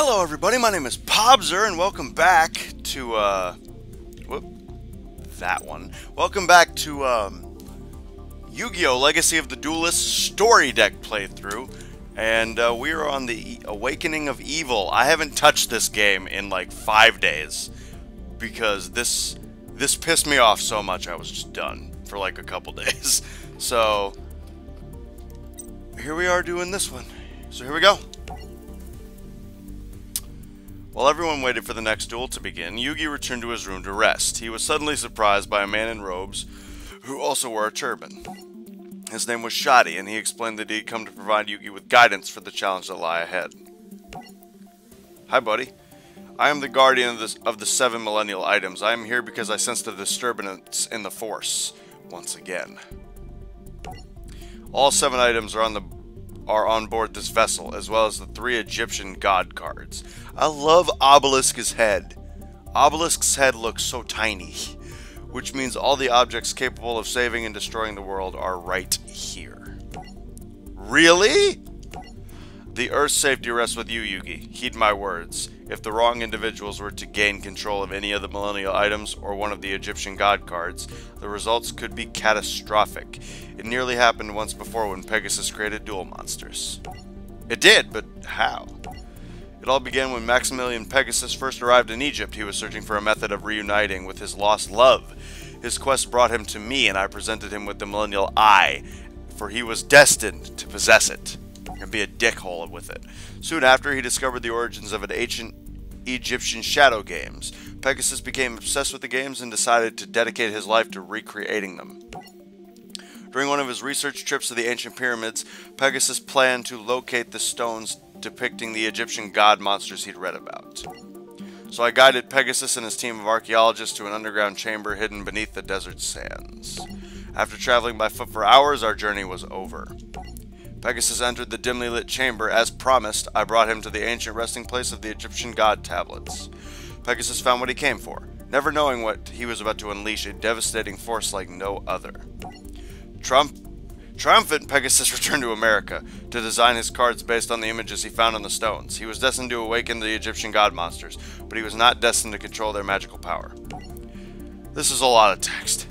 Hello everybody, my name is Pobzer, and welcome back to, Welcome back to, Yu-Gi-Oh! Legacy of the Duelist Story Deck playthrough, and, we are on the Awakening of Evil. I haven't touched this game in, like, 5 days, because this pissed me off so much I was just done for, like, a couple days. So, here we are doing this one. So here we go. While everyone waited for the next duel to begin, Yugi returned to his room to rest. He was suddenly surprised by a man in robes who also wore a turban. His name was Shadi, and he explained that he had come to provide Yugi with guidance for the challenge that lay ahead. Hi, buddy. I am the guardian of the seven millennial items. I am here because I sensed a disturbance in the force once again. All seven items are on board this vessel, as well as the three Egyptian god cards. I love Obelisk's head. Obelisk's head looks so tiny, which means all the objects capable of saving and destroying the world are right here. Really? The Earth's safety rests with you, Yugi. Heed my words. If the wrong individuals were to gain control of any of the millennial items or one of the Egyptian god cards, the results could be catastrophic. It nearly happened once before when Pegasus created duel monsters. It did, but how? It all began when Maximilian Pegasus first arrived in Egypt. He was searching for a method of reuniting with his lost love. His quest brought him to me, and I presented him with the millennial eye, for he was destined to possess it and be a dickhole with it. Soon after, he discovered the origins of an ancient Egyptian shadow games. Pegasus became obsessed with the games and decided to dedicate his life to recreating them. During one of his research trips to the ancient pyramids, Pegasus planned to locate the stones depicting the Egyptian god monsters he'd read about. So I guided Pegasus and his team of archaeologists to an underground chamber hidden beneath the desert sands. After traveling by foot for hours, our journey was over. Pegasus entered the dimly lit chamber. As promised, I brought him to the ancient resting place of the Egyptian god tablets. Pegasus found what he came for, never knowing what he was about to unleash, a devastating force like no other. Triumphant, Pegasus returned to America to design his cards based on the images he found on the stones. He was destined to awaken the Egyptian god monsters, but he was not destined to control their magical power. This is a lot of text.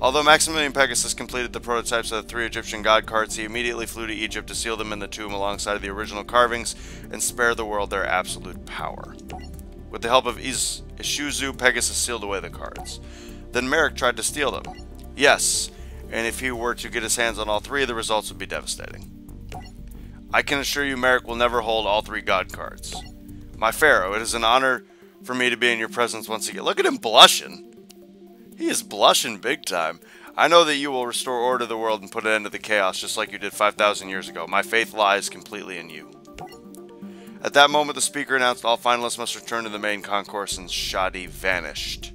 Although Maximilian Pegasus completed the prototypes of the three Egyptian god cards, he immediately flew to Egypt to seal them in the tomb alongside the original carvings and spare the world their absolute power. With the help of Ishuzu, Pegasus sealed away the cards. Then Merrick tried to steal them. Yes, and if he were to get his hands on all three, the results would be devastating. I can assure you Merrick will never hold all three god cards. My Pharaoh, it is an honor for me to be in your presence once again. Look at him blushing. He is blushing big time. I know that you will restore order to the world and put an end to the chaos just like you did 5,000 years ago. My faith lies completely in you. At that moment, the speaker announced all finalists must return to the main concourse, and Shadi vanished.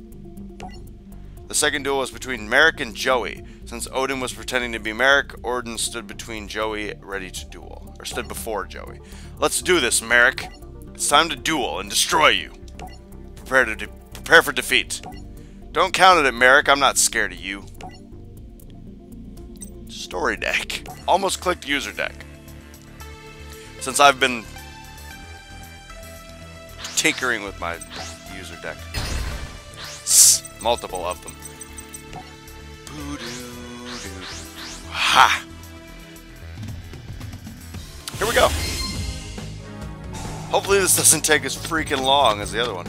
The second duel was between Merrick and Joey. Since Odin was pretending to be Merrick, Odin stood between Joey ready to duel. Or stood before Joey. Let's do this, Merrick. It's time to duel and destroy you. Prepare for defeat. Don't count it, Merrick. I'm not scared of you. Story deck. Almost clicked user deck. Since I've been tinkering with my user deck. Multiple of them. Ha! Here we go. Hopefully this doesn't take as freaking long as the other one.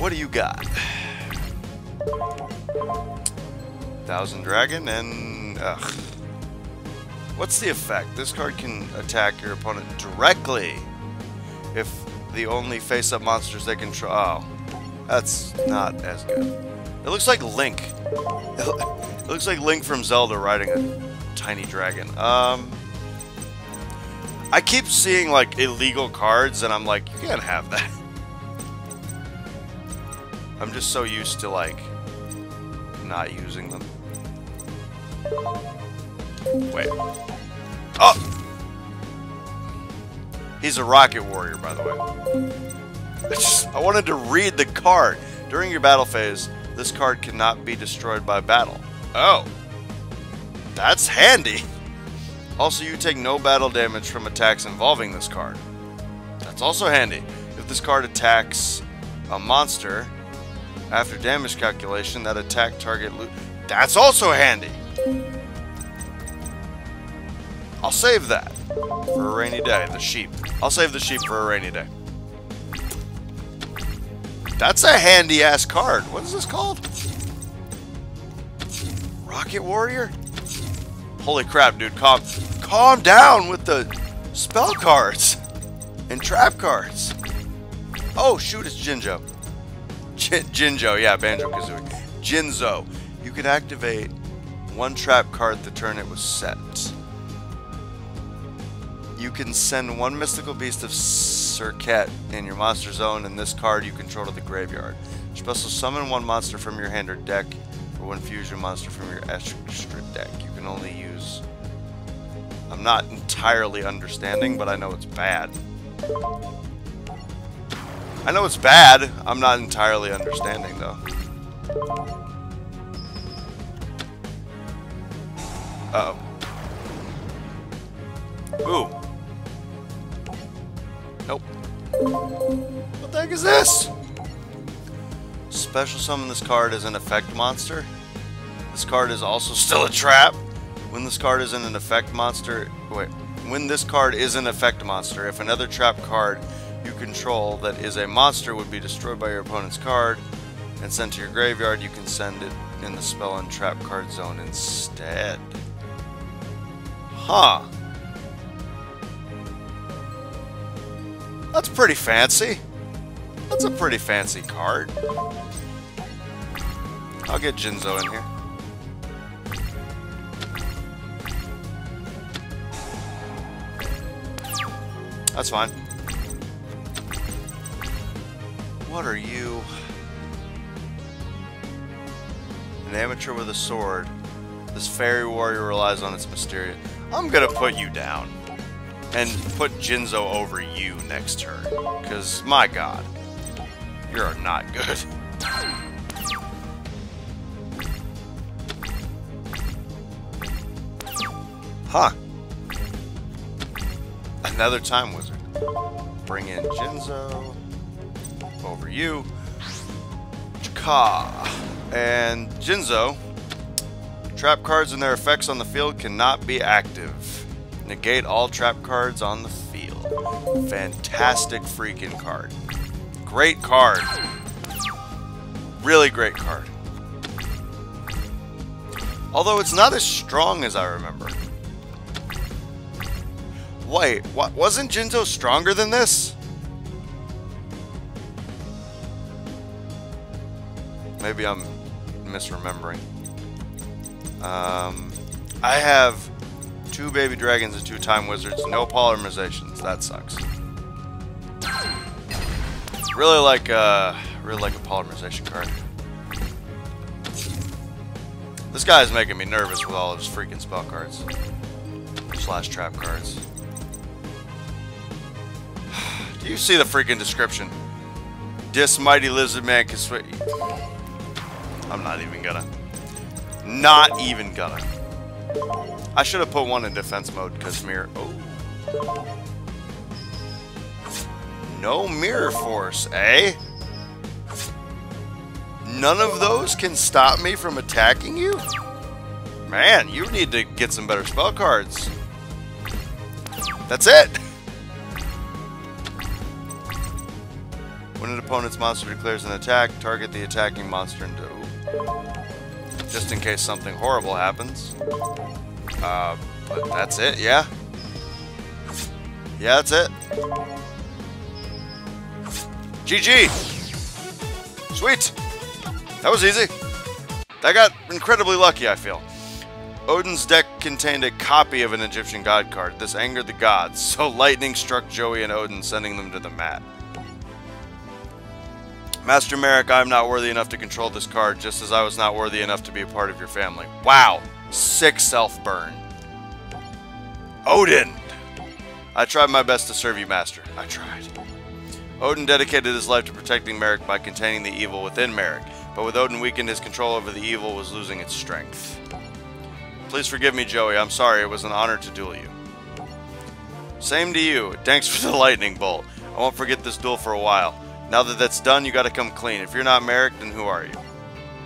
What do you got? Thousand Dragon and... Ugh. What's the effect? This card can attack your opponent directly if the only face-up monsters they control... Oh. That's not as good. It looks like Link. It looks like Link from Zelda riding a tiny dragon. I keep seeing, like, illegal cards, and I'm like, you can't have that. I'm just so used to, like, not using them. Wait. Oh! He's a Rocket Warrior, by the way. I wanted to read the card. During your battle phase, this card cannot be destroyed by battle. Oh. That's handy. Also, you take no battle damage from attacks involving this card. That's also handy. If this card attacks a monster, after damage calculation, that attack target That's also handy! I'll save that for a rainy day. The sheep. I'll save the sheep for a rainy day. That's a handy-ass card. What is this called? Rocket Warrior? Holy crap, dude. Calm down with the spell cards and trap cards. Oh, shoot, it's Jinzo. Jinzo, yeah, Banjo-Kazooie. Jinzo. You could activate one trap card the turn it was set. You can send one mystical beast of Cirquet in your monster zone, and this card you control to the graveyard. Special summon one monster from your hand or deck, or one fusion monster from your extra deck. You can only use... I'm not entirely understanding, but I know it's bad. I know it's bad. I'm not entirely understanding, though. Uh-oh. Ooh. Nope. What the heck is this? Special summon this card as an effect monster. This card is also still a trap. When this card isn't an effect monster... Wait. When this card is an effect monster, if another trap card you control that is a monster would be destroyed by your opponent's card and sent to your graveyard, you can send it in the spell and trap card zone instead. Huh. That's pretty fancy. That's a pretty fancy card. I'll get Jinzo in here. That's fine. What are you? An amateur with a sword. This fairy warrior relies on its mysterious. I'm gonna put you down. And put Jinzo over you next turn. Because, my god. You're not good. Huh. Another Time Wizard. Bring in Jinzo. Over you. Chaka. And Jinzo. Trap cards and their effects on the field cannot be active. Negate all trap cards on the field. Fantastic freaking card. Great card. Really great card. Although it's not as strong as I remember. Wait, what? Wasn't Jinzo stronger than this? Maybe I'm misremembering. I have... 2 baby dragons and 2 time wizards, no polymerizations. That sucks. Really like a polymerization card. This guy is making me nervous with all of his freaking spell cards slash trap cards. Do you see the freaking description? This mighty lizard man can swing. I'm not even gonna. Not even gonna. I should have put one in defense mode, because mirror... Oh. No mirror force, eh? None of those can stop me from attacking you? Man, you need to get some better spell cards. That's it! When an opponent's monster declares an attack, target the attacking monster and do... Just in case something horrible happens. But that's it, yeah? Yeah, that's it. GG! Sweet! That was easy. I got incredibly lucky, I feel. Odin's deck contained a copy of an Egyptian god card. This angered the gods, so lightning struck Joey and Odin, sending them to the mat. Master Merrick, I am not worthy enough to control this card, just as I was not worthy enough to be a part of your family. Wow! Sick self-burn. Odin! I tried my best to serve you, Master. I tried. Odin dedicated his life to protecting Merrick by containing the evil within Merrick, but with Odin weakened, his control over the evil was losing its strength. Please forgive me, Joey. I'm sorry. It was an honor to duel you. Same to you. Thanks for the lightning bolt. I won't forget this duel for a while. Now that that's done, you gotta come clean. If you're not Merrick, then who are you?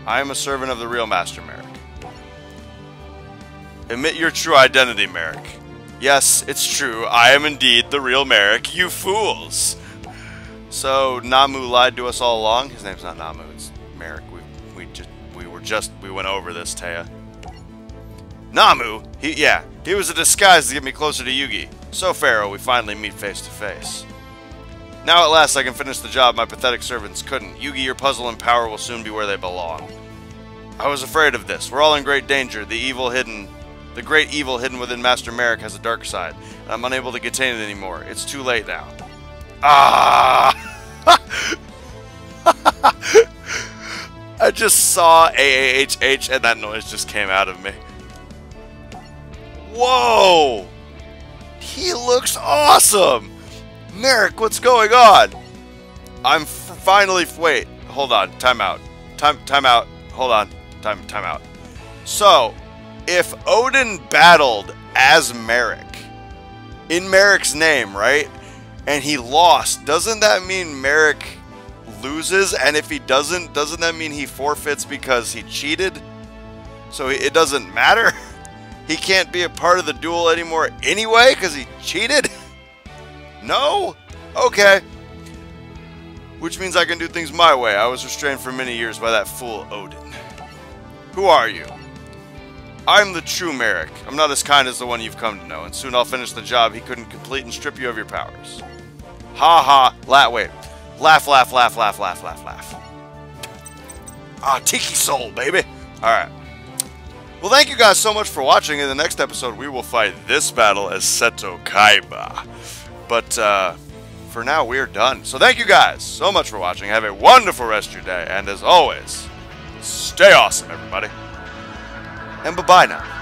I am a servant of the real Master Merrick. Admit your true identity, Merrick. Yes, it's true. I am indeed the real Merrick, you fools! So, Namu lied to us all along? His name's not Namu, it's Merrick. We went over this, Taya. Namu? He was a disguise to get me closer to Yugi. So, Pharaoh, we finally meet face to face. Now at last I can finish the job my pathetic servants couldn't. Yugi, your puzzle and power will soon be where they belong. I was afraid of this. We're all in great danger. The great evil hidden within Master Merrick has a dark side, and I'm unable to contain it anymore. It's too late now. Ah! I just saw AAHH and that noise just came out of me. Whoa! He looks awesome! Merrick, what's going on? I'm finally... Wait, hold on. Time out. Time out. Hold on. Time out. So, if Odin battled as Merrick, in Merrick's name, right? And he lost, doesn't that mean Merrick loses? And if he doesn't that mean he forfeits because he cheated? So it doesn't matter? He can't be a part of the duel anymore anyway because he cheated? No? Okay. Which means I can do things my way. I was restrained for many years by that fool Odin. Who are you? I'm the true Merrick. I'm not as kind as the one you've come to know, and soon I'll finish the job he couldn't complete and strip you of your powers. Ha ha. Wait. Laugh. Ah, Tiki Soul, baby. Alright. Well, thank you guys so much for watching. In the next episode, we will fight this battle as Seto Kaiba. But for now, we're done. So thank you guys so much for watching. Have a wonderful rest of your day. And as always, stay awesome, everybody. And bye-bye now.